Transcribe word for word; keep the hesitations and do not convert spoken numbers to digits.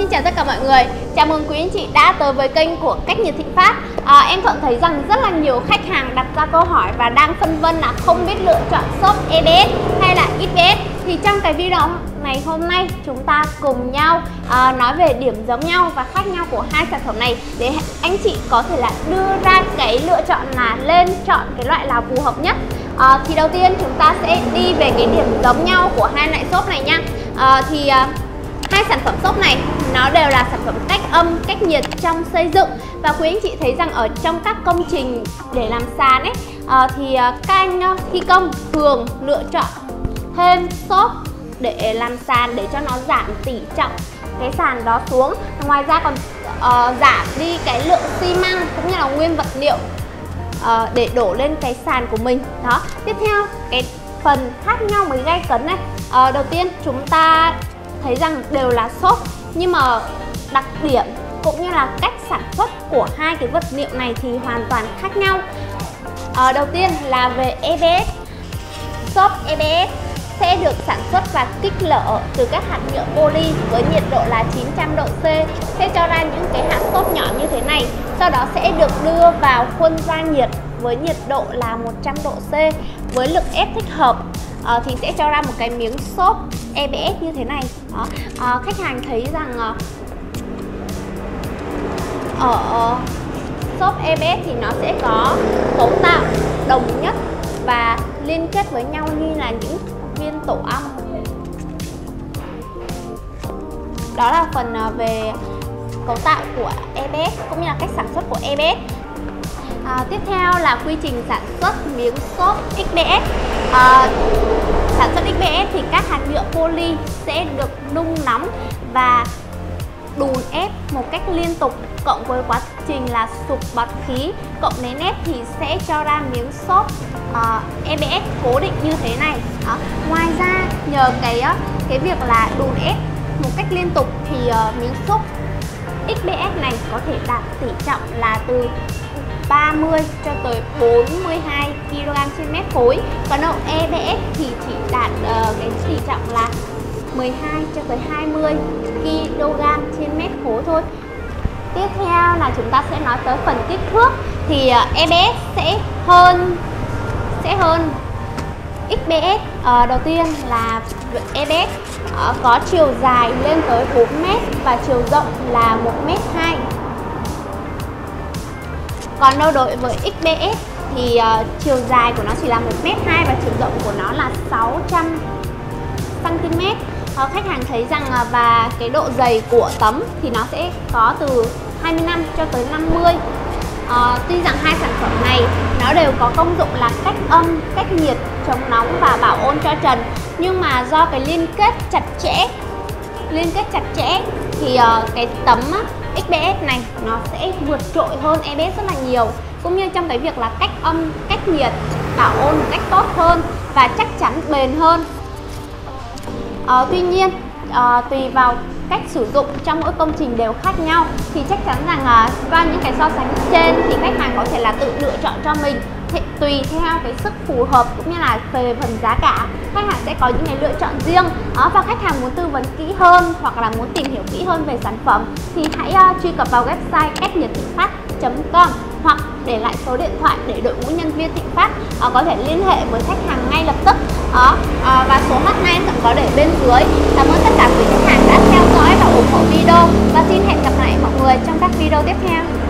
xin chào tất cả mọi người. Chào mừng quý anh chị đã tới với kênh của Cách Nhiệt Thịnh Phát. à, Em Thuận thấy rằng rất là nhiều khách hàng đặt ra câu hỏi và đang phân vân là không biết lựa chọn shop e pê ét hay là ích pê ét. Thì trong cái video ngày hôm nay chúng ta cùng nhau à, nói về điểm giống nhau và khác nhau của hai sản phẩm này để anh chị có thể là đưa ra cái lựa chọn là lên chọn cái loại nào phù hợp nhất. à, Thì đầu tiên chúng ta sẽ đi về cái điểm giống nhau của hai loại shop này nha. à, Thì hai sản phẩm shop này nó đều là sản phẩm cách âm, cách nhiệt trong xây dựng. Và quý anh chị thấy rằng ở trong các công trình để làm sàn ấy, à, thì các anh thi công thường lựa chọn thêm shop để làm sàn để cho nó giảm tỉ trọng cái sàn đó xuống. Ngoài ra còn uh, giảm đi cái lượng xi măng cũng như là nguyên vật liệu uh, để đổ lên cái sàn của mình. Đó, tiếp theo cái phần khác nhau với gai cấn này. uh, Đầu tiên chúng ta thấy rằng đều là shop, nhưng mà đặc điểm cũng như là cách sản xuất của hai cái vật liệu này thì hoàn toàn khác nhau. à, Đầu tiên là về e pê ét. Shop e pê ét sẽ được sản xuất và kích lở từ các hạt nhựa poly với nhiệt độ là chín trăm độ C, sẽ cho ra những cái hạt shop nhỏ như thế này. Sau đó sẽ được đưa vào khuôn gia nhiệt với nhiệt độ là một trăm độ C với lực ép thích hợp. À, thì sẽ cho ra một cái miếng xốp e pê ét như thế này. Đó. À, khách hàng thấy rằng à, ở xốp e pê ét thì nó sẽ có cấu tạo đồng nhất và liên kết với nhau như là những viên tổ ong. Đó là phần về cấu tạo của e pê ét cũng như là cách sản xuất của e pê ét. À, tiếp theo là quy trình sản xuất miếng xốp ích pê ét. à, Sản xuất ích pê ét thì các hạt nhựa poly sẽ được nung nóng và đùn ép một cách liên tục, cộng với quá trình là sụp bọt khí cộng nén ép thì sẽ cho ra miếng xốp à, e pê ét cố định như thế này. à, Ngoài ra nhờ cái, cái việc là đùn ép một cách liên tục thì uh, miếng xốp ích pê ét này có thể đạt tỷ trọng là từ ba mươi cho tới bốn mươi hai ki lô gam trên mét khối, còn đậu e pê ét thì chỉ đạt uh, cái tỷ trọng là mười hai cho tới hai mươi ki lô gam trên mét khối thôi. Tiếp theo là chúng ta sẽ nói tới phần kích thước thì uh, e pê ét sẽ hơn sẽ hơn ích pê ét. Uh, đầu tiên là e pê ét uh, có chiều dài lên tới bốn mét và chiều rộng là một mét hai. Còn đâu đối với ích pê ét thì uh, chiều dài của nó chỉ là một mét hai và chiều rộng của nó là sáu trăm xăng ti mét. uh, Khách hàng thấy rằng uh, và cái độ dày của tấm thì nó sẽ có từ hai mươi lăm cho tới năm mươi. uh, Tuy rằng hai sản phẩm này nó đều có công dụng là cách âm, cách nhiệt, chống nóng và bảo ôn cho trần, nhưng mà do cái liên kết chặt chẽ liên kết chặt chẽ thì uh, cái tấm uh, ích pê ét này nó sẽ vượt trội hơn e pê ét rất là nhiều, cũng như trong cái việc là cách âm, cách nhiệt, bảo ôn một cách tốt hơn và chắc chắn bền hơn. à, Tuy nhiên à, tùy vào cách sử dụng trong mỗi công trình đều khác nhau thì chắc chắn rằng à, qua những cái so sánh trên thì khách hàng có thể là tự lựa chọn cho mình tùy theo cái sức phù hợp cũng như là về phần giá cả, khách hàng sẽ có những cái lựa chọn riêng. Đó, và khách hàng muốn tư vấn kỹ hơn hoặc là muốn tìm hiểu kỹ hơn về sản phẩm thì hãy uh, truy cập vào website cách nhiệt thịnh phát chấm com hoặc để lại số điện thoại để đội ngũ nhân viên Thịnh Phát uh, có thể liên hệ với khách hàng ngay lập tức. Đó, uh, và số hotline em có để bên dưới. Cảm ơn tất cả quý khách hàng đã theo dõi và ủng hộ video và xin hẹn gặp lại mọi người trong các video tiếp theo.